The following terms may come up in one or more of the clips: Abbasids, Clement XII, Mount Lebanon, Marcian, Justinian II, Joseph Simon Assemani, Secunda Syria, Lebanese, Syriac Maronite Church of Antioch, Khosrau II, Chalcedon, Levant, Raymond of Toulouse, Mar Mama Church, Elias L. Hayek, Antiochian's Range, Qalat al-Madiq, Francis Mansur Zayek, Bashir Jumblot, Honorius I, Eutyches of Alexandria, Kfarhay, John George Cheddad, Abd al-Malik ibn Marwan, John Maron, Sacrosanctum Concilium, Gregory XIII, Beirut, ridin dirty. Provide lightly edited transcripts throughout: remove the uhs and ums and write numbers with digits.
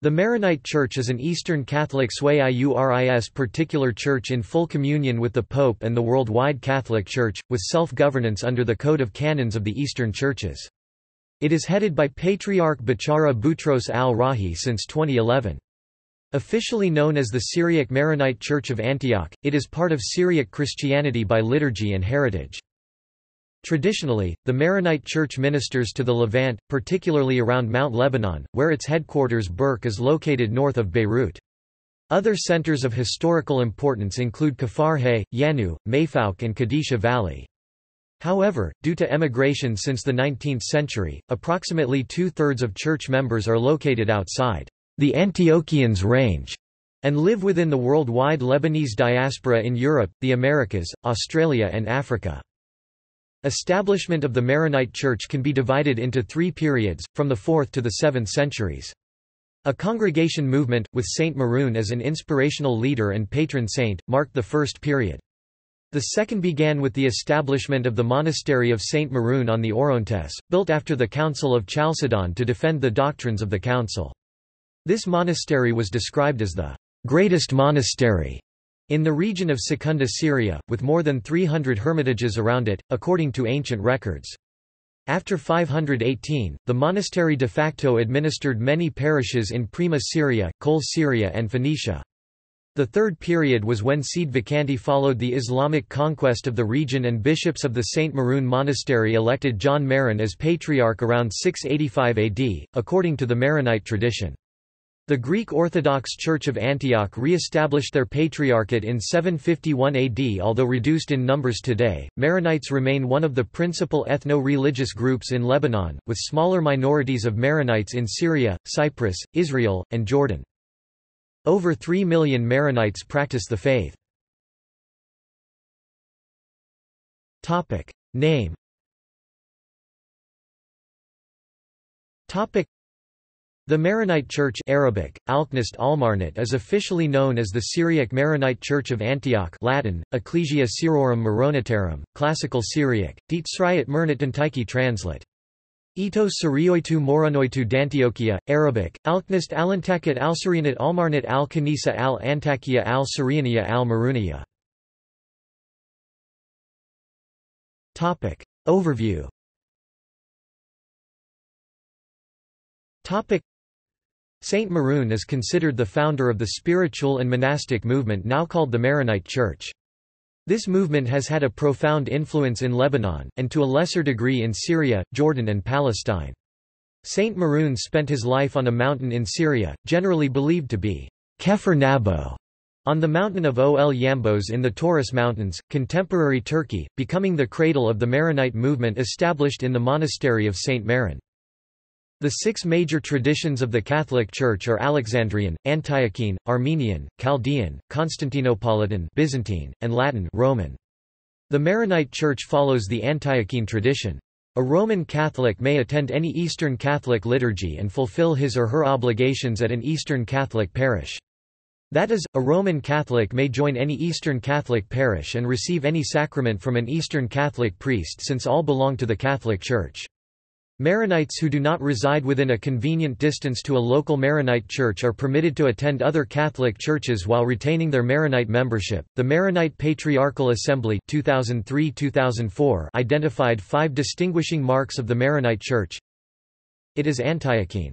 The Maronite Church is an Eastern Catholic sui iuris particular church in full communion with the Pope and the worldwide Catholic Church, with self-governance under the Code of Canons of the Eastern Churches. It is headed by Patriarch Bechara Boutros al-Rahi since 2011. Officially known as the Syriac Maronite Church of Antioch, it is part of Syriac Christianity by liturgy and heritage. Traditionally, the Maronite Church ministers to the Levant, particularly around Mount Lebanon, where its headquarters Bkerke is located north of Beirut. Other centers of historical importance include Kfarhay, Yanu, Mayfauk and Kadisha Valley. However, due to emigration since the 19th century, approximately two-thirds of church members are located outside the Antiochians range and live within the worldwide Lebanese diaspora in Europe, the Americas, Australia and Africa. Establishment of the Maronite Church can be divided into three periods, from the 4th to the 7th centuries. A congregation movement, with Saint Maroon as an inspirational leader and patron saint, marked the first period. The second began with the establishment of the monastery of Saint Maroon on the Orontes, built after the Council of Chalcedon to defend the doctrines of the Council. This monastery was described as the greatest monastery in the region of Secunda Syria, with more than 300 hermitages around it, according to ancient records. After 518, the monastery de facto administered many parishes in Prima Syria, Kol Syria and Phoenicia. The third period was when Cide Vacanti followed the Islamic conquest of the region and bishops of the St. Maroon Monastery elected John Maron as patriarch around 685 AD, according to the Maronite tradition. The Greek Orthodox Church of Antioch re-established their patriarchate in 751 AD, although reduced in numbers today. Maronites remain one of the principal ethno-religious groups in Lebanon, with smaller minorities of Maronites in Syria, Cyprus, Israel, and Jordan. Over 3 million Maronites practice the faith. Topic name. Topic. The Maronite Church Arabic, Alknist Almarnet, is officially known as the Syriac Maronite Church of Antioch Latin, Ecclesia Syrorum Maronitarum, Classical Syriac, Det Syriat Mernitantiki translate. Ito Syrioitu Moronoitu d'Antiochia, Arabic, Alknist Alantakat Alsyrionat Almarnet Al-Kanisa Al-Antakia Al-Syriania Al-Marunia. Overview. Saint Maroon is considered the founder of the spiritual and monastic movement now called the Maronite Church. This movement has had a profound influence in Lebanon, and to a lesser degree in Syria, Jordan and Palestine. Saint Maroon spent his life on a mountain in Syria, generally believed to be Kefr Nabo, on the mountain of Ol Yambos in the Taurus Mountains, contemporary Turkey, becoming the cradle of the Maronite movement established in the monastery of Saint Maron. The six major traditions of the Catholic Church are Alexandrian, Antiochene, Armenian, Chaldean, Constantinopolitan Byzantine, and Latin Roman. The Maronite Church follows the Antiochene tradition. A Roman Catholic may attend any Eastern Catholic liturgy and fulfill his or her obligations at an Eastern Catholic parish. That is, a Roman Catholic may join any Eastern Catholic parish and receive any sacrament from an Eastern Catholic priest, since all belong to the Catholic Church. Maronites who do not reside within a convenient distance to a local Maronite church are permitted to attend other Catholic churches while retaining their Maronite membership. The Maronite Patriarchal Assembly 2003-2004 identified five distinguishing marks of the Maronite Church. It is Antiochene.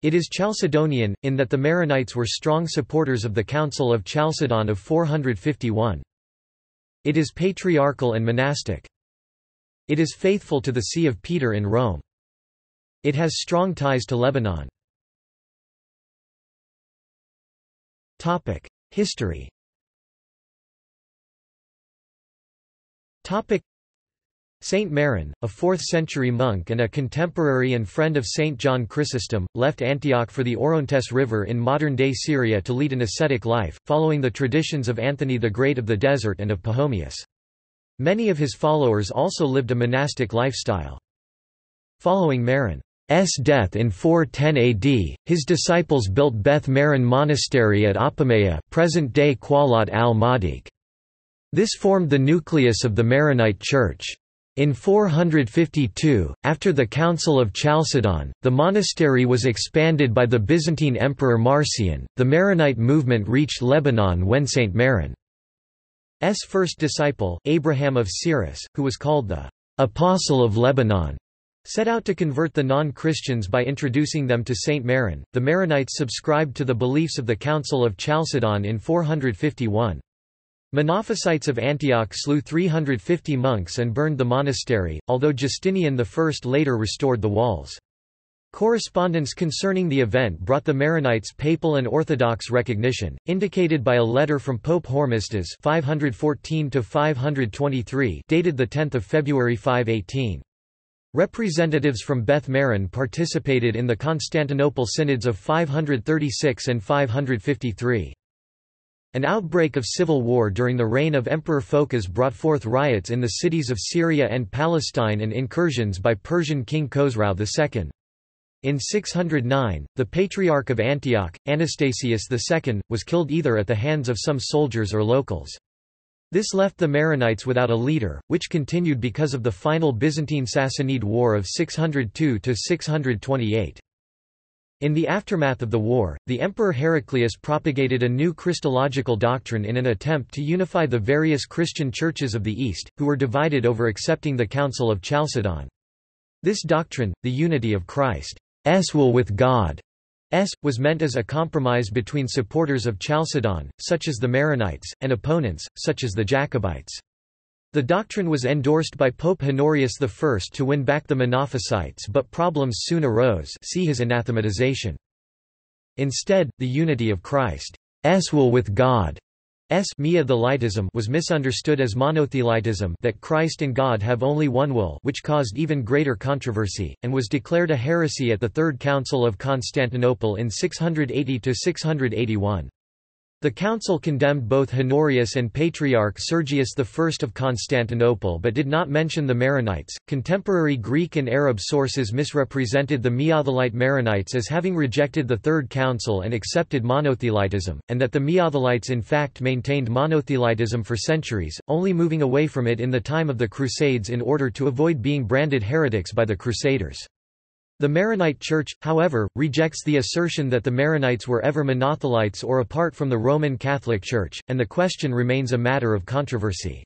It is Chalcedonian, in that the Maronites were strong supporters of the Council of Chalcedon of 451. It is patriarchal and monastic. It is faithful to the See of Peter in Rome. It has strong ties to Lebanon. History. Saint Maron, a 4th-century monk and a contemporary and friend of Saint John Chrysostom, left Antioch for the Orontes River in modern-day Syria to lead an ascetic life, following the traditions of Anthony the Great of the Desert and of Pahomius. Many of his followers also lived a monastic lifestyle. Following Maron's death in 410 AD, his disciples built Beth Maron Monastery at Apamea, present-day Qalat al-Madiq. This formed the nucleus of the Maronite Church. In 452, after the Council of Chalcedon, the monastery was expanded by the Byzantine Emperor Marcian. The Maronite movement reached Lebanon when St. Maron's first disciple, Abraham of Cyrus, who was called the Apostle of Lebanon, set out to convert the non-Christians by introducing them to St. Maron. The Maronites subscribed to the beliefs of the Council of Chalcedon in 451. Monophysites of Antioch slew 350 monks and burned the monastery, although Justinian I later restored the walls. Correspondence concerning the event brought the Maronites papal and orthodox recognition, indicated by a letter from Pope Hormisdas 514–523 dated 10 February 518. Representatives from Beth Maron participated in the Constantinople synods of 536 and 553. An outbreak of civil war during the reign of Emperor Phocas brought forth riots in the cities of Syria and Palestine and incursions by Persian king Khosrau II. In 609, the Patriarch of Antioch, Anastasius II, was killed either at the hands of some soldiers or locals. This left the Maronites without a leader, which continued because of the final Byzantine-Sassanid War of 602–628. In the aftermath of the war, the Emperor Heraclius propagated a new Christological doctrine in an attempt to unify the various Christian churches of the East, who were divided over accepting the Council of Chalcedon. This doctrine, the unity of Christ's will with God's, was meant as a compromise between supporters of Chalcedon, such as the Maronites, and opponents, such as the Jacobites. The doctrine was endorsed by Pope Honorius I to win back the Monophysites, but problems soon arose. See his anathematization. Instead, the unity of Christ's will with God's Miathelitism was misunderstood as monothelitism, that Christ and God have only one will, which caused even greater controversy, and was declared a heresy at the Third Council of Constantinople in 680–681. The council condemned both Honorius and Patriarch Sergius I of Constantinople but did not mention the Maronites. Contemporary Greek and Arab sources misrepresented the Miathelite Maronites as having rejected the Third Council and accepted monothelitism, and that the Miathelites in fact maintained monothelitism for centuries, only moving away from it in the time of the Crusades in order to avoid being branded heretics by the Crusaders. The Maronite Church, however, rejects the assertion that the Maronites were ever monothelites or apart from the Roman Catholic Church, and the question remains a matter of controversy.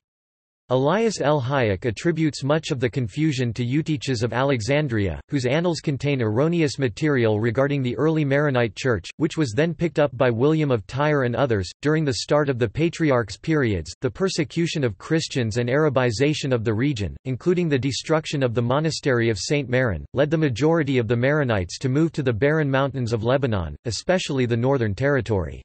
Elias L. Hayek attributes much of the confusion to Eutyches of Alexandria, whose annals contain erroneous material regarding the early Maronite Church, which was then picked up by William of Tyre and others. During the start of the Patriarch's periods, the persecution of Christians and Arabization of the region, including the destruction of the monastery of St. Maron, led the majority of the Maronites to move to the barren mountains of Lebanon, especially the Northern Territory.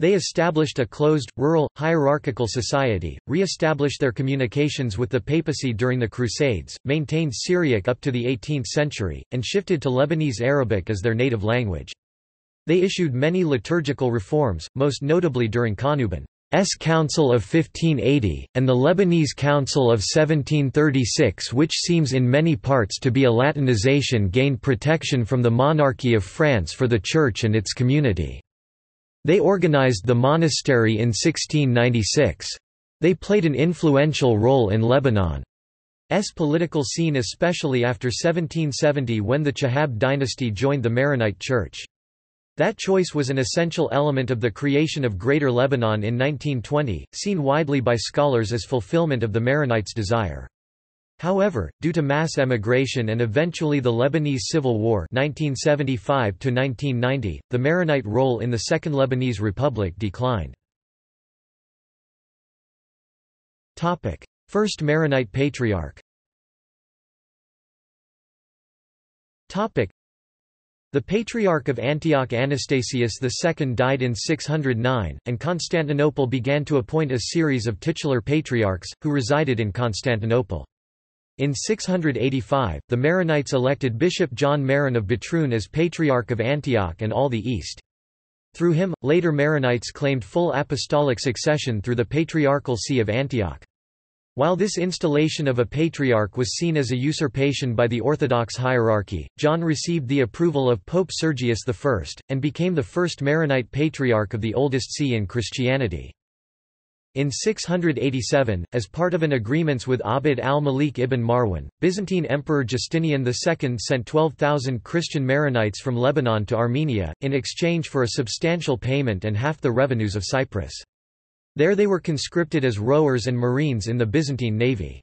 They established a closed, rural, hierarchical society, re-established their communications with the papacy during the Crusades, maintained Syriac up to the 18th century, and shifted to Lebanese Arabic as their native language. They issued many liturgical reforms, most notably during Qanuban's Council of 1580, and the Lebanese Council of 1736, which seems in many parts to be a Latinization, gained protection from the monarchy of France for the Church and its community. They organized the monastery in 1696. They played an influential role in Lebanon's political scene, especially after 1770 when the Chihab dynasty joined the Maronite Church. That choice was an essential element of the creation of Greater Lebanon in 1920, seen widely by scholars as fulfillment of the Maronites' desire. However, due to mass emigration and eventually the Lebanese Civil War 1975–1990, the Maronite role in the Second Lebanese Republic declined. First Maronite Patriarch. The Patriarch of Antioch Anastasius II died in 609, and Constantinople began to appoint a series of titular patriarchs, who resided in Constantinople. In 685, the Maronites elected Bishop John Maron of Bitrun as Patriarch of Antioch and all the East. Through him, later Maronites claimed full apostolic succession through the Patriarchal See of Antioch. While this installation of a patriarch was seen as a usurpation by the Orthodox hierarchy, John received the approval of Pope Sergius I, and became the first Maronite Patriarch of the oldest see in Christianity. In 687, as part of an agreement with Abd al-Malik ibn Marwan, Byzantine Emperor Justinian II sent 12,000 Christian Maronites from Lebanon to Armenia, in exchange for a substantial payment and half the revenues of Cyprus. There they were conscripted as rowers and marines in the Byzantine navy.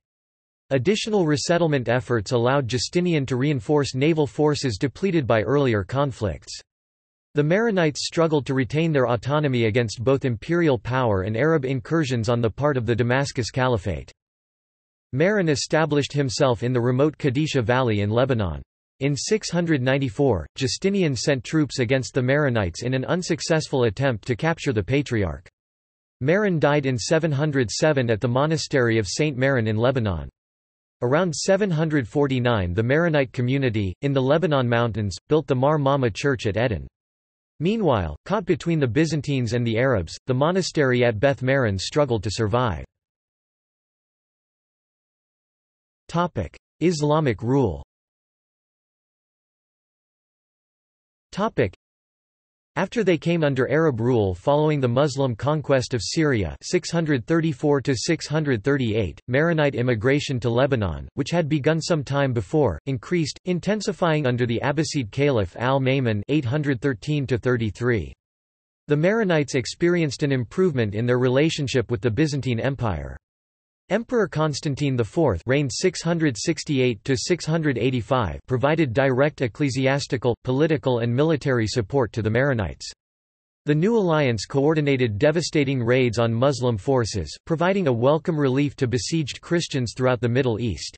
Additional resettlement efforts allowed Justinian to reinforce naval forces depleted by earlier conflicts. The Maronites struggled to retain their autonomy against both imperial power and Arab incursions on the part of the Damascus Caliphate. Maron established himself in the remote Kadisha Valley in Lebanon. In 694, Justinian sent troops against the Maronites in an unsuccessful attempt to capture the Patriarch. Maron died in 707 at the monastery of St. Maron in Lebanon. Around 749 the Maronite community, in the Lebanon Mountains, built the Mar Mama Church at Eden. Meanwhile, caught between the Byzantines and the Arabs, the monastery at Beth Maron struggled to survive. Islamic rule. After they came under Arab rule following the Muslim conquest of Syria 634–638, Maronite immigration to Lebanon, which had begun some time before, increased, intensifying under the Abbasid Caliph al-Maimun 813–33. The Maronites experienced an improvement in their relationship with the Byzantine Empire. Emperor Constantine IV reigned 668–685 provided direct ecclesiastical, political and military support to the Maronites. The new alliance coordinated devastating raids on Muslim forces, providing a welcome relief to besieged Christians throughout the Middle East.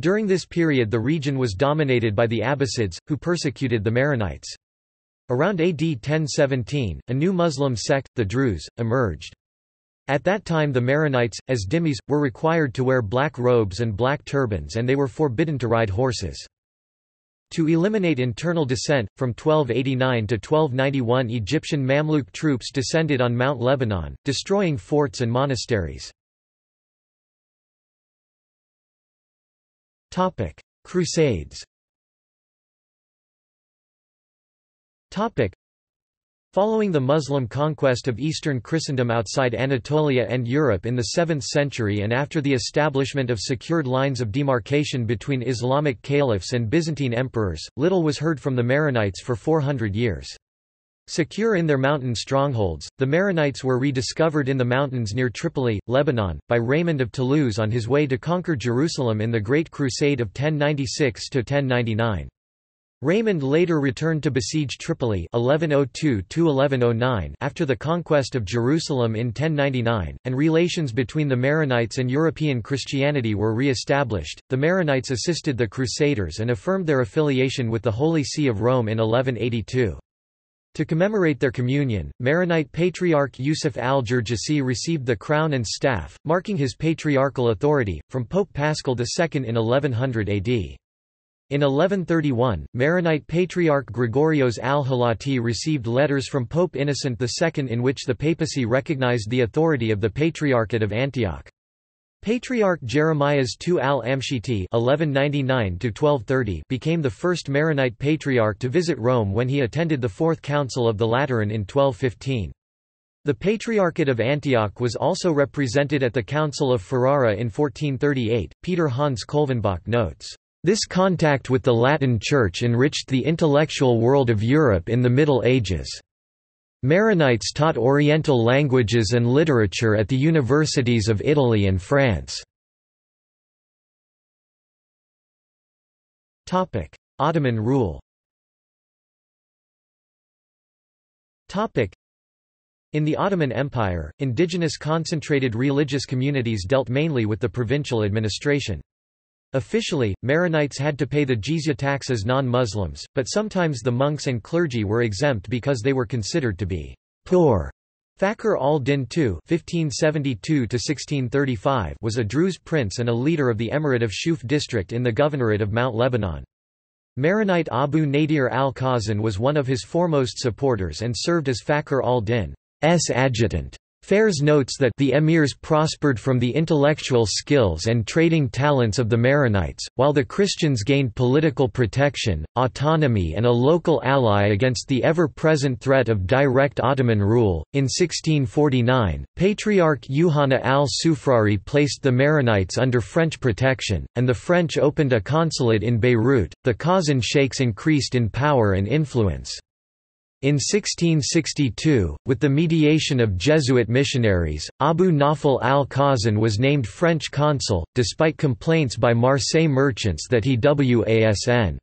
During this period the region was dominated by the Abbasids, who persecuted the Maronites. Around AD 1017, a new Muslim sect, the Druze, emerged. At that time the Maronites, as dhimmis, were required to wear black robes and black turbans and they were forbidden to ride horses. To eliminate internal dissent, from 1289 to 1291 Egyptian Mamluk troops descended on Mount Lebanon, destroying forts and monasteries. Crusades. Following the Muslim conquest of Eastern Christendom outside Anatolia and Europe in the 7th century and after the establishment of secured lines of demarcation between Islamic caliphs and Byzantine emperors, little was heard from the Maronites for 400 years. Secure in their mountain strongholds, the Maronites were rediscovered in the mountains near Tripoli, Lebanon, by Raymond of Toulouse on his way to conquer Jerusalem in the Great Crusade of 1096–1099. Raymond later returned to besiege Tripoli 1102–1109 after the conquest of Jerusalem in 1099, and relations between the Maronites and European Christianity were re-established. The Maronites assisted the Crusaders and affirmed their affiliation with the Holy See of Rome in 1182. To commemorate their communion, Maronite Patriarch Yusuf al-Gergesi received the crown and staff, marking his patriarchal authority, from Pope Paschal II in 1100 AD. In 1131, Maronite Patriarch Gregorios al-Halati received letters from Pope Innocent II in which the papacy recognized the authority of the Patriarchate of Antioch. Patriarch Jeremias II al-Amshiti (1199–1230) became the first Maronite patriarch to visit Rome when he attended the Fourth Council of the Lateran in 1215. The Patriarchate of Antioch was also represented at the Council of Ferrara in 1438. Peter Hans Kolvenbach notes, "This contact with the Latin Church enriched the intellectual world of Europe in the Middle Ages. Maronites taught Oriental languages and literature at the universities of Italy and France." Ottoman rule. In the Ottoman Empire, indigenous concentrated religious communities dealt mainly with the provincial administration. Officially, Maronites had to pay the jizya tax as non-Muslims, but sometimes the monks and clergy were exempt because they were considered to be poor. Fakhr al-Din II (1572–1635) was a Druze prince and a leader of the Emirate of Shouf district in the governorate of Mount Lebanon. Maronite Abu Nadir al-Khazan was one of his foremost supporters and served as Fakhr al-Din's adjutant. Fares notes that the emirs prospered from the intellectual skills and trading talents of the Maronites, while the Christians gained political protection, autonomy, and a local ally against the ever-present threat of direct Ottoman rule. In 1649, Patriarch Yohanna al-Soufrari placed the Maronites under French protection, and the French opened a consulate in Beirut. The Kazan sheikhs increased in power and influence. In 1662, with the mediation of Jesuit missionaries, Abu Nafal al-Khazan was named French consul, despite complaints by Marseille merchants that he wasn't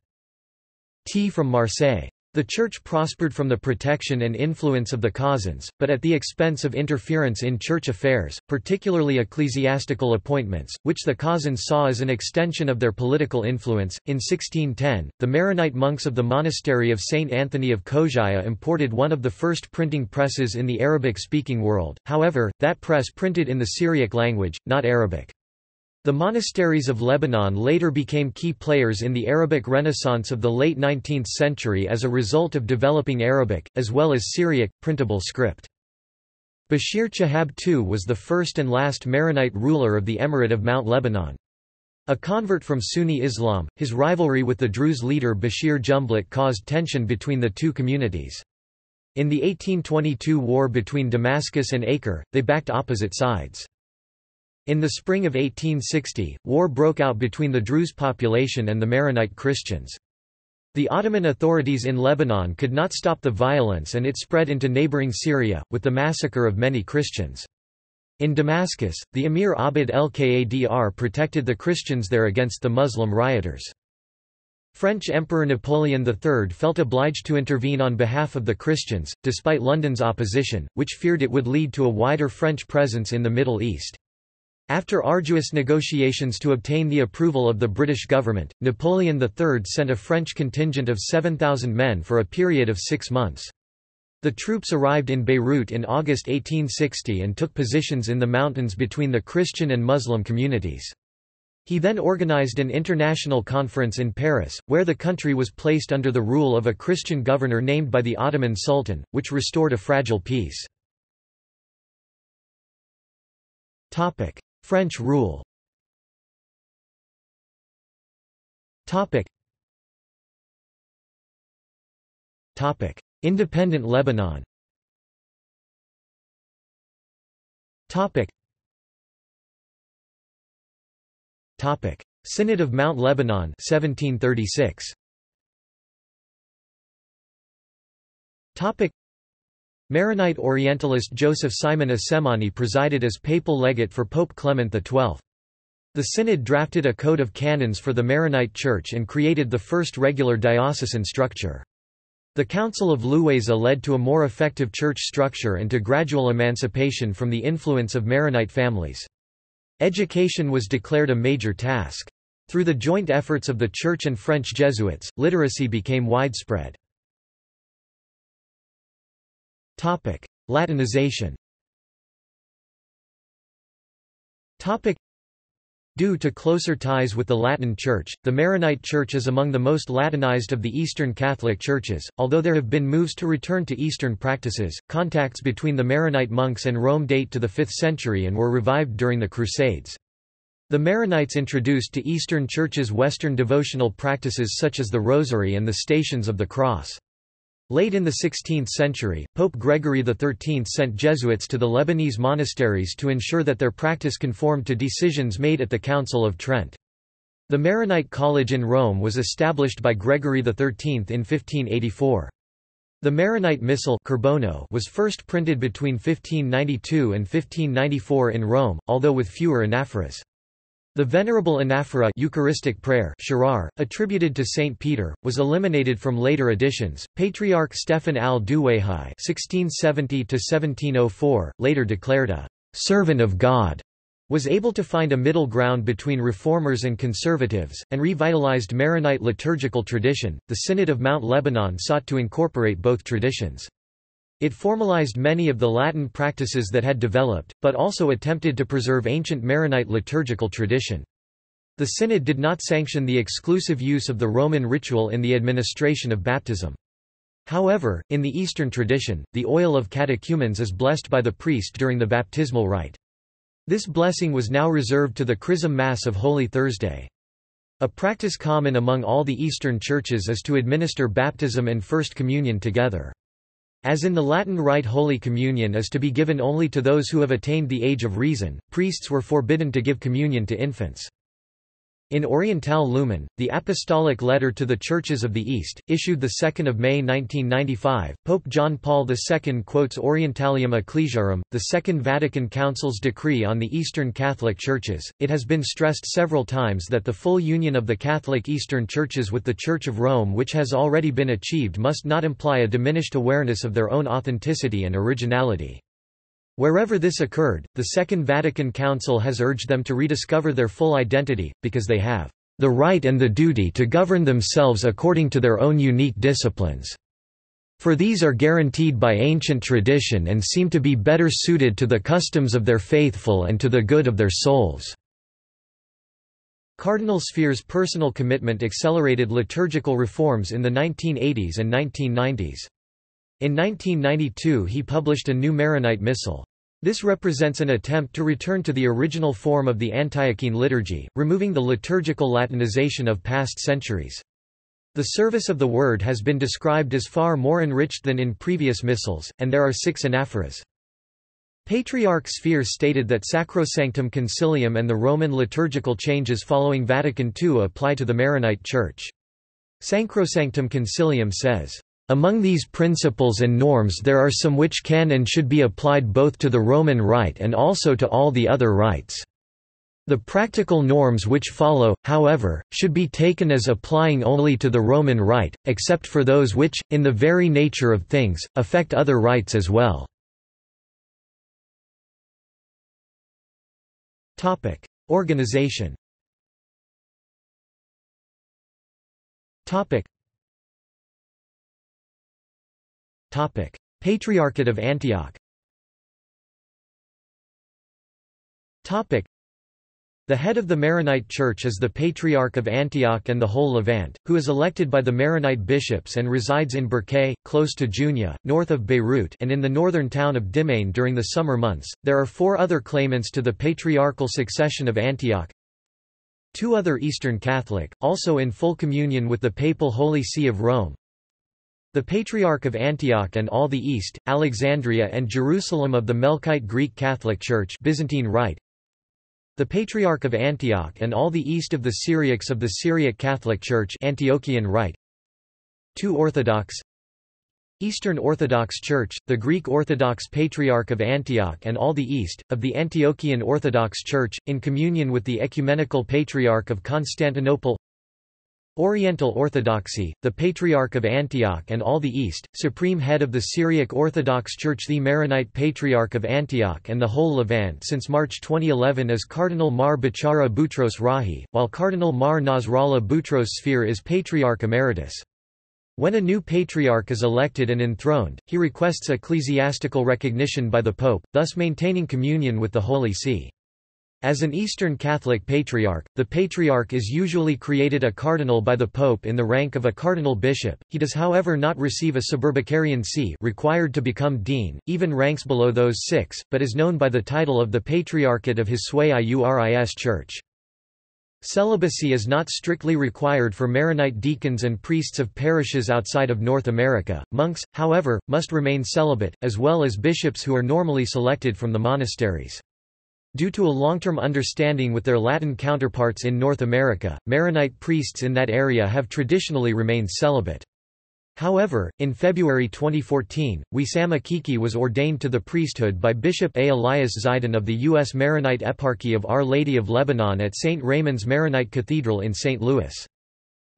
from Marseille. The Church prospered from the protection and influence of the Khazans, but at the expense of interference in church affairs, particularly ecclesiastical appointments, which the Khazans saw as an extension of their political influence. In 1610, the Maronite monks of the monastery of Saint Anthony of Kozhaya imported one of the first printing presses in the Arabic-speaking world, however, that press printed in the Syriac language, not Arabic. The monasteries of Lebanon later became key players in the Arabic Renaissance of the late 19th century as a result of developing Arabic, as well as Syriac, printable script. Bashir Chihab II was the first and last Maronite ruler of the Emirate of Mount Lebanon. A convert from Sunni Islam, his rivalry with the Druze leader Bashir Jumblot caused tension between the two communities. In the 1822 war between Damascus and Acre, they backed opposite sides. In the spring of 1860, war broke out between the Druze population and the Maronite Christians. The Ottoman authorities in Lebanon could not stop the violence and it spread into neighboring Syria, with the massacre of many Christians. In Damascus, the Emir Abd el-Kadr protected the Christians there against the Muslim rioters. French Emperor Napoleon III felt obliged to intervene on behalf of the Christians, despite London's opposition, which feared it would lead to a wider French presence in the Middle East. After arduous negotiations to obtain the approval of the British government, Napoleon III sent a French contingent of 7,000 men for a period of 6 months. The troops arrived in Beirut in August 1860 and took positions in the mountains between the Christian and Muslim communities. He then organized an international conference in Paris, where the country was placed under the rule of a Christian governor named by the Ottoman Sultan, which restored a fragile peace. French rule. Independent Lebanon. Synod of Mount Lebanon 1736. Maronite Orientalist Joseph Simon Assemani presided as papal legate for Pope Clement XII. The synod drafted a code of canons for the Maronite Church and created the first regular diocesan structure. The Council of Luweza led to a more effective church structure and to gradual emancipation from the influence of Maronite families. Education was declared a major task. Through the joint efforts of the Church and French Jesuits, literacy became widespread. Latinization. Due to closer ties with the Latin Church, the Maronite Church is among the most Latinized of the Eastern Catholic Churches, although there have been moves to return to Eastern practices. Contacts between the Maronite monks and Rome date to the 5th century and were revived during the Crusades. The Maronites introduced to Eastern Churches Western devotional practices such as the Rosary and the Stations of the Cross. Late in the 16th century, Pope Gregory XIII sent Jesuits to the Lebanese monasteries to ensure that their practice conformed to decisions made at the Council of Trent. The Maronite College in Rome was established by Gregory XIII in 1584. The Maronite Missal Carbono was first printed between 1592 and 1594 in Rome, although with fewer anaphoras. The venerable anaphora Eucharistic prayer Sharar, attributed to Saint Peter, was eliminated from later editions. Patriarch Stefan al-Duwayhi (1670–1704) later declared a servant of God, was able to find a middle ground between reformers and conservatives, and revitalized Maronite liturgical tradition. The Synod of Mount Lebanon sought to incorporate both traditions. It formalized many of the Latin practices that had developed, but also attempted to preserve ancient Maronite liturgical tradition. The synod did not sanction the exclusive use of the Roman ritual in the administration of baptism. However, in the Eastern tradition, the oil of catechumens is blessed by the priest during the baptismal rite. This blessing was now reserved to the Chrism Mass of Holy Thursday. A practice common among all the Eastern churches is to administer baptism and First Communion together. As in the Latin Rite, Holy Communion is to be given only to those who have attained the age of reason. Priests were forbidden to give communion to infants. In Oriental Lumen, the Apostolic Letter to the Churches of the East, issued 2 May 1995, Pope John Paul II quotes Orientalium Ecclesiarum, the Second Vatican Council's decree on the Eastern Catholic Churches. It has been stressed several times that the full union of the Catholic Eastern Churches with the Church of Rome, which has already been achieved, must not imply a diminished awareness of their own authenticity and originality. Wherever this occurred, the Second Vatican Council has urged them to rediscover their full identity, because they have the right and the duty to govern themselves according to their own unique disciplines. For these are guaranteed by ancient tradition and seem to be better suited to the customs of their faithful and to the good of their souls. Cardinal Sphere's personal commitment accelerated liturgical reforms in the 1980s and 1990s. In 1992 he published a new Maronite Missal. This represents an attempt to return to the original form of the Antiochene liturgy, removing the liturgical Latinization of past centuries. The service of the Word has been described as far more enriched than in previous missals, and there are 6 anaphoras. Patriarch Sphere stated that Sacrosanctum Concilium and the Roman liturgical changes following Vatican II apply to the Maronite Church. Sacrosanctum Concilium says, "Among these principles and norms there are some which can and should be applied both to the Roman Rite and also to all the other rites. The practical norms which follow, however, should be taken as applying only to the Roman Rite, except for those which, in the very nature of things, affect other rites as well." Organization. Patriarchate of Antioch. The head of the Maronite Church is the Patriarch of Antioch and the whole Levant, who is elected by the Maronite bishops and resides in Bkerke, close to Junia, north of Beirut, and in the northern town of Dimane during the summer months. There are 4 other claimants to the patriarchal succession of Antioch. 2 other Eastern Catholic, also in full communion with the Papal Holy See of Rome. The Patriarch of Antioch and all the East, Alexandria and Jerusalem of the Melkite Greek Catholic Church, Byzantine Rite. The Patriarch of Antioch and all the East of the Syriacs of the Syriac Catholic Church, Antiochian Rite. 2 Orthodox. Eastern Orthodox Church, the Greek Orthodox Patriarch of Antioch and all the East, of the Antiochian Orthodox Church, in communion with the Ecumenical Patriarch of Constantinople. Oriental Orthodoxy, the Patriarch of Antioch and all the East, Supreme Head of the Syriac Orthodox Church. The Maronite Patriarch of Antioch and the whole Levant since March 2011 is Cardinal Mar Bechara Boutros al-Rahi, while Cardinal Mar Nasrallah Boutros Sphere is Patriarch Emeritus. When a new Patriarch is elected and enthroned, he requests ecclesiastical recognition by the Pope, thus maintaining communion with the Holy See. As an Eastern Catholic Patriarch, the Patriarch is usually created a cardinal by the Pope in the rank of a cardinal bishop. He does however not receive a suburbicarian see required to become dean, even ranks below those 6, but is known by the title of the Patriarchate of his sway iuris Church. Celibacy is not strictly required for Maronite deacons and priests of parishes outside of North America. Monks, however, must remain celibate, as well as bishops who are normally selected from the monasteries. Due to a long-term understanding with their Latin counterparts in North America, Maronite priests in that area have traditionally remained celibate. However, in February 2014, Wissam Akiki was ordained to the priesthood by Bishop A. Elias Zaidan of the U.S. Maronite Eparchy of Our Lady of Lebanon at St. Raymond's Maronite Cathedral in St. Louis.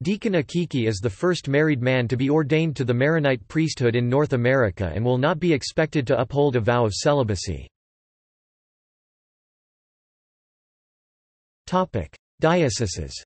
Deacon Akiki is the first married man to be ordained to the Maronite priesthood in North America and will not be expected to uphold a vow of celibacy. Dioceses.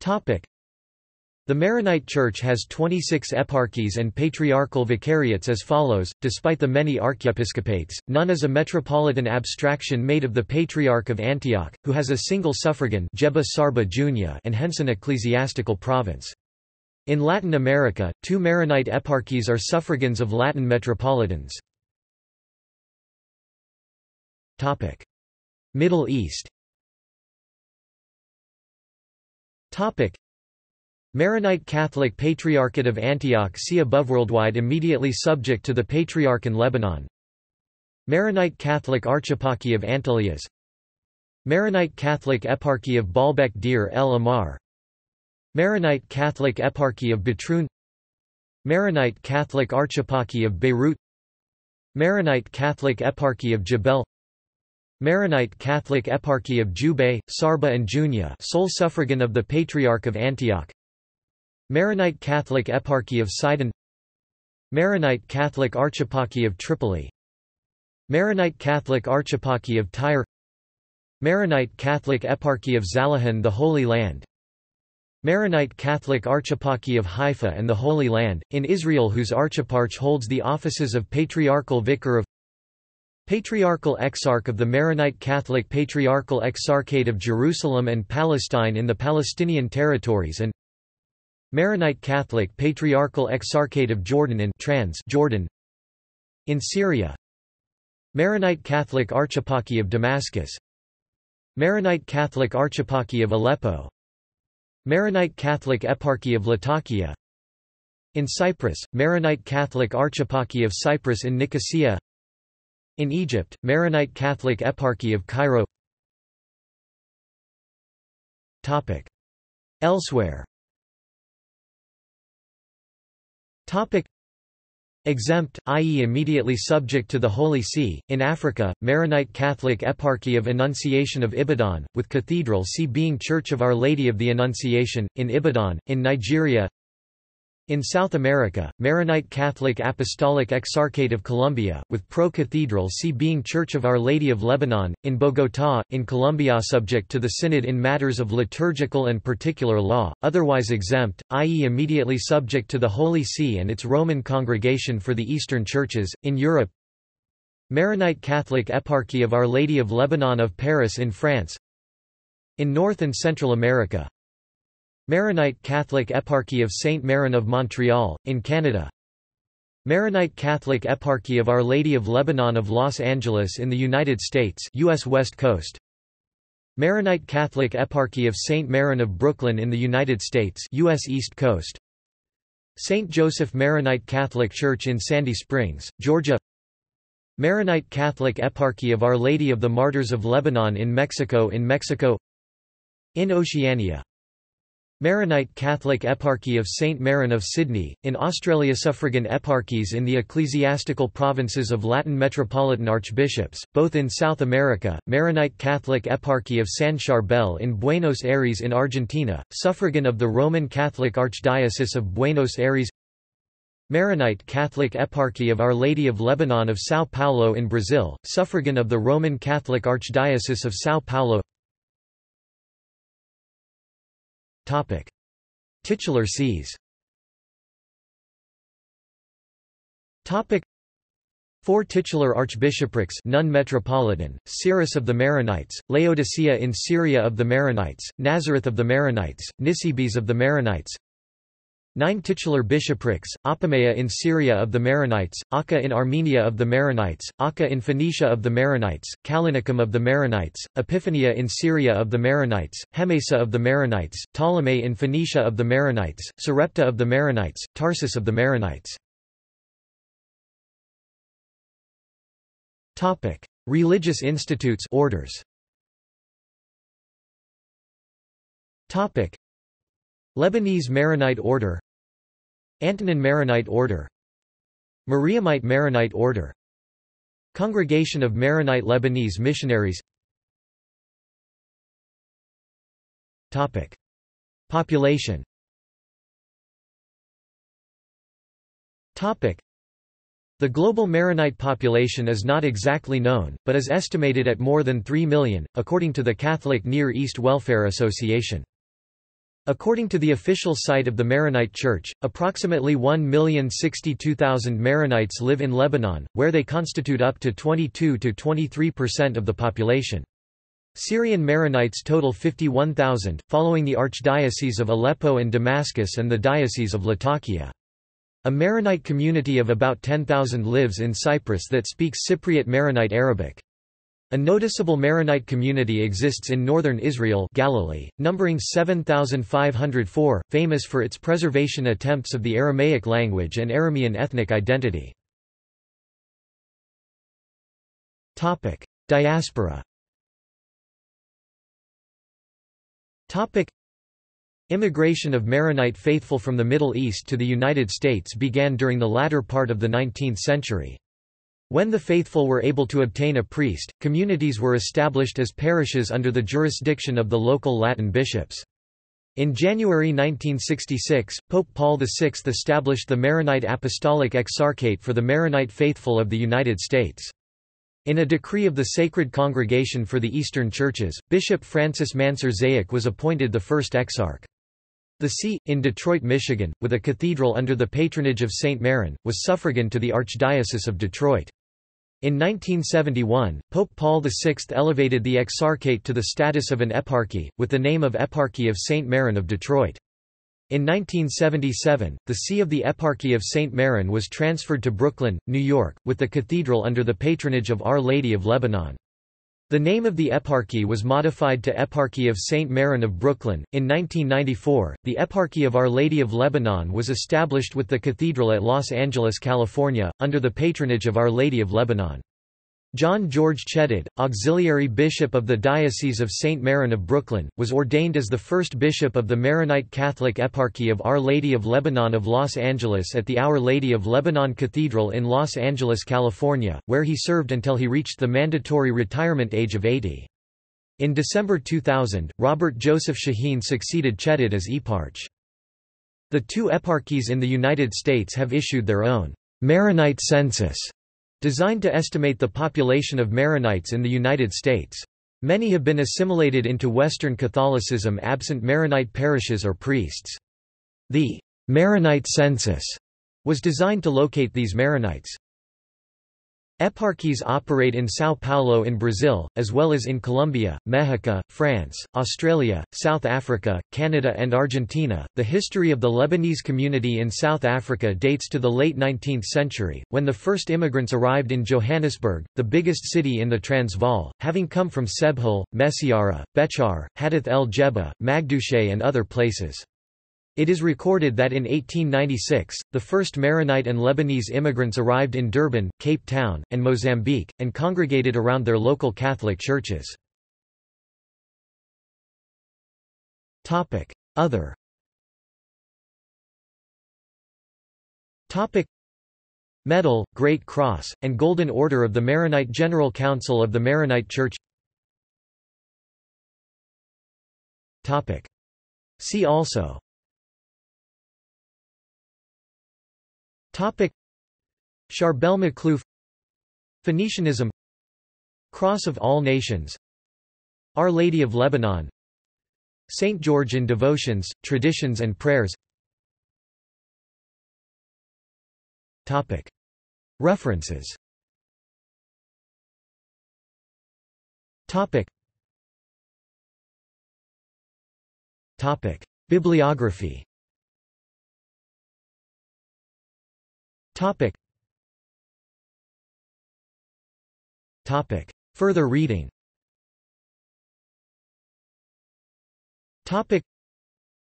The Maronite Church has 26 eparchies and patriarchal vicariates as follows. Despite the many archiepiscopates, none is a metropolitan abstraction made of the Patriarch of Antioch, who has a single suffragan, Jeba Sarba Junia, and hence an ecclesiastical province. In Latin America, two Maronite eparchies are suffragans of Latin metropolitans. Topic: Middle East. Topic: Maronite Catholic Patriarchate of Antioch, see above. Worldwide immediately subject to the Patriarch in Lebanon. Maronite Catholic Archeparchy of Antelias. Maronite Catholic Eparchy of Baalbek Deir El Amar. Maronite Catholic Eparchy of Bitroun. Maronite Catholic Archeparchy of Beirut. Maronite Catholic Eparchy of Jebel. Maronite Catholic Eparchy of Jubei, Sarba and Junia, sole suffragan of the Patriarch of Antioch. Maronite Catholic Eparchy of Sidon. Maronite Catholic Archeparchy of Tripoli. Maronite Catholic Archeparchy of Tyre. Maronite Catholic Eparchy of Zalahan, the Holy Land. Maronite Catholic Archeparchy of Haifa and the Holy Land, in Israel, whose archeparch holds the offices of Patriarchal Vicar of Patriarchal Exarch of the Maronite Catholic Patriarchal Exarchate of Jerusalem and Palestine in the Palestinian territories and Maronite Catholic Patriarchal Exarchate of Jordan and Trans-Jordan in Syria. Maronite Catholic Archeparchy of Damascus. Maronite Catholic Archeparchy of Aleppo. Maronite Catholic Eparchy of Latakia. In Cyprus, Maronite Catholic Archeparchy of Cyprus in Nicosia. In Egypt, Maronite Catholic Eparchy of Cairo. Topic: Elsewhere. Topic: Exempt, i.e. immediately subject to the Holy See. In Africa, Maronite Catholic Eparchy of Annunciation of Ibadan, with cathedral see being Church of Our Lady of the Annunciation, in Ibadan, in Nigeria. In South America, Maronite Catholic Apostolic Exarchate of Colombia, with pro-cathedral see being Church of Our Lady of Lebanon, in Bogotá, in Colombia, subject to the Synod in matters of liturgical and particular law, otherwise exempt, i.e. immediately subject to the Holy See and its Roman Congregation for the Eastern Churches, in Europe. Maronite Catholic Eparchy of Our Lady of Lebanon of Paris in France. In North and Central America, Maronite Catholic Eparchy of Saint Maron of Montreal, in Canada. Maronite Catholic Eparchy of Our Lady of Lebanon of Los Angeles in the United States, U.S. West Coast. Maronite Catholic Eparchy of Saint Maron of Brooklyn in the United States, U.S. East Coast. Saint Joseph Maronite Catholic Church in Sandy Springs, Georgia. Maronite Catholic Eparchy of Our Lady of the Martyrs of Lebanon in Mexico, In Oceania, Maronite Catholic Eparchy of St. Maron of Sydney, in Australia. Suffragan eparchies in the ecclesiastical provinces of Latin metropolitan archbishops, both in South America, Maronite Catholic Eparchy of San Charbel in Buenos Aires in Argentina, suffragan of the Roman Catholic Archdiocese of Buenos Aires. Maronite Catholic Eparchy of Our Lady of Lebanon of São Paulo in Brazil, suffragan of the Roman Catholic Archdiocese of São Paulo. Topic: Titular sees. Topic: 4 titular archbishoprics, none metropolitan: Cyrus of the Maronites, Laodicea in Syria of the Maronites, Nazareth of the Maronites, Nisibis of the Maronites. 9 titular bishoprics, Apamea in Syria of the Maronites, Akka in Armenia of the Maronites, Akka in Phoenicia of the Maronites, Callinicum of the Maronites, Epiphania in Syria of the Maronites, Hemesa of the Maronites, Ptolemy in Phoenicia of the Maronites, Sarepta of the Maronites, Tarsus of the Maronites. Topic: Religious institutes, orders. Topic: Lebanese Maronite Order, Antonin Maronite Order, Mariamite Maronite Order, Congregation of Maronite Lebanese Missionaries. Topic: Population. Topic: The global Maronite population is not exactly known, but is estimated at more than 3 million, according to the Catholic Near East Welfare Association. According to the official site of the Maronite Church, approximately 1,062,000 Maronites live in Lebanon, where they constitute up to 22 to 23% of the population. Syrian Maronites total 51,000, following the archdiocese of Aleppo and Damascus and the diocese of Latakia. A Maronite community of about 10,000 lives in Cyprus that speaks Cypriot Maronite Arabic. A noticeable Maronite community exists in northern Israel, Galilee, numbering 7,504, famous for its preservation attempts of the Aramaic language and Aramean ethnic identity. Topic: Diaspora. Topic: Immigration of Maronite faithful from the Middle East to the United States began during the latter part of the 19th century. When the faithful were able to obtain a priest, communities were established as parishes under the jurisdiction of the local Latin bishops. In January 1966, Pope Paul VI established the Maronite Apostolic Exarchate for the Maronite faithful of the United States. In a decree of the Sacred Congregation for the Eastern Churches, Bishop Francis Mansur Zayek was appointed the first exarch. The see, in Detroit, Michigan, with a cathedral under the patronage of St. Maron, was suffragan to the Archdiocese of Detroit. In 1971, Pope Paul VI elevated the exarchate to the status of an eparchy, with the name of Eparchy of St. Maron of Detroit. In 1977, the see of the Eparchy of St. Maron was transferred to Brooklyn, New York, with the cathedral under the patronage of Our Lady of Lebanon. The name of the eparchy was modified to Eparchy of St. Maron of Brooklyn. In 1994, the Eparchy of Our Lady of Lebanon was established with the cathedral at Los Angeles, California, under the patronage of Our Lady of Lebanon. John George Cheddad, auxiliary bishop of the Diocese of St. Maron of Brooklyn, was ordained as the first bishop of the Maronite Catholic Eparchy of Our Lady of Lebanon of Los Angeles at the Our Lady of Lebanon Cathedral in Los Angeles, California, where he served until he reached the mandatory retirement age of 80. In December 2000, Robert Joseph Shaheen succeeded Cheddad as eparch. The two eparchies in the United States have issued their own Maronite census, designed to estimate the population of Maronites in the United States. Many have been assimilated into Western Catholicism absent Maronite parishes or priests. The Maronite census was designed to locate these Maronites. Eparchies operate in São Paulo in Brazil, as well as in Colombia, Mexico, France, Australia, South Africa, Canada, and Argentina. The history of the Lebanese community in South Africa dates to the late 19th century, when the first immigrants arrived in Johannesburg, the biggest city in the Transvaal, having come from Sebhol, Messiara, Bechar, Hadith el Jebba, Magduche, and other places. It is recorded that in 1896, the first Maronite and Lebanese immigrants arrived in Durban, Cape Town, and Mozambique, and congregated around their local Catholic churches. Other Medal, Great Cross, and Golden Order of the Maronite General Council of the Maronite Church. See also Sharbel Makhlouf, Phoenicianism, Cross of All Nations, Our Lady of Lebanon, Saint George in Devotions, Traditions and Prayers. References. Bibliography. Further reading.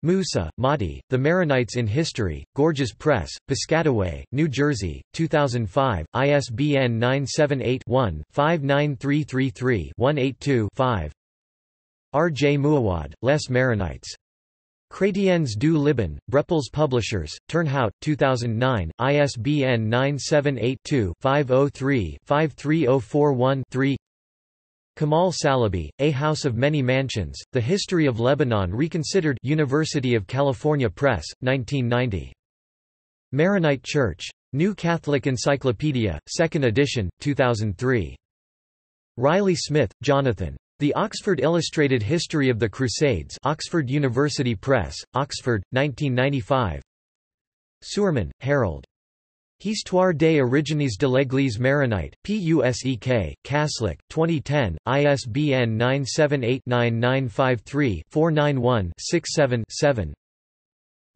Moussa, Mahdi, The Maronites in History, Gorges Press, Piscataway, New Jersey, 2005, ISBN 978-1-59333-182-5. R. J. Mouawad, Les Maronites. Chrétiens du Liban, Breppels Publishers, Turnhout, 2009, ISBN 978-2-503-53041-3. Kamal Salabi, A House of Many Mansions, The History of Lebanon Reconsidered, University of California Press, 1990. Maronite Church. New Catholic Encyclopedia, 2nd edition, 2003. Riley Smith, Jonathan. The Oxford Illustrated History of the Crusades, Oxford University Press, Oxford, 1995. Suerman, Harold. Histoire des origines de l'Église Maronite, Pusek, Catholic, 2010, ISBN 978-9953-491-67-7.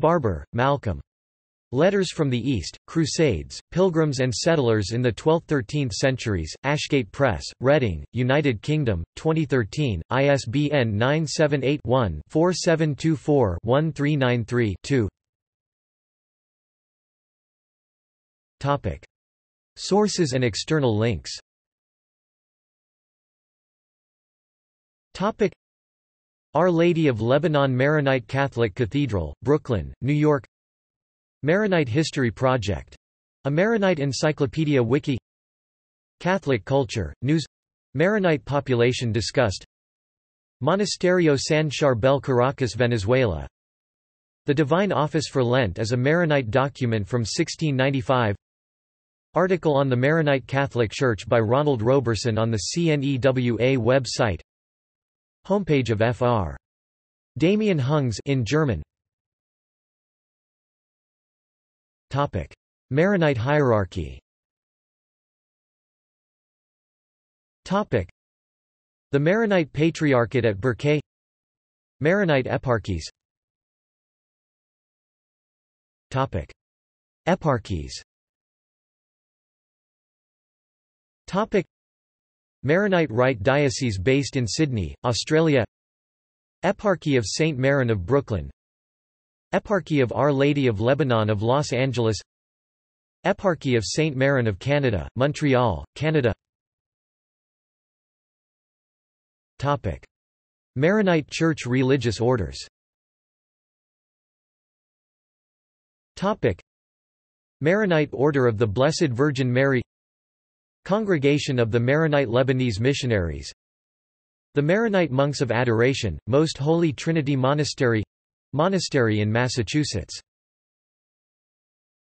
Barber, Malcolm. Letters from the East, Crusades, Pilgrims and Settlers in the 12th–13th Centuries, Ashgate Press, Reading, United Kingdom, 2013, ISBN 978-1-4724-1393-2. Topic. Sources and external links. Topic. Our Lady of Lebanon Maronite Catholic Cathedral, Brooklyn, New York. Maronite History Project. A Maronite Encyclopedia Wiki. Catholic Culture, News. Maronite Population Discussed. Monasterio San Charbel, Caracas, Venezuela. The Divine Office for Lent is a Maronite document from 1695. Article on the Maronite Catholic Church by Ronald Roberson on the CNEWA website. Homepage of Fr. Damien Hungs in German. Topic: Maronite hierarchy. Topic: The Maronite Patriarchate at Bkerke. Maronite eparchies. Topic: Eparchies. Topic: Maronite Rite Diocese based in Sydney, Australia. Eparchy of St. Maron of Brooklyn. Eparchy of Our Lady of Lebanon of Los Angeles. Eparchy of St. Maron of Canada, Montreal, Canada. Topic: Maronite Church religious orders. Topic: Maronite Order of the Blessed Virgin Mary. Congregation of the Maronite Lebanese Missionaries. The Maronite Monks of Adoration, Most Holy Trinity Monastery — monastery in Massachusetts.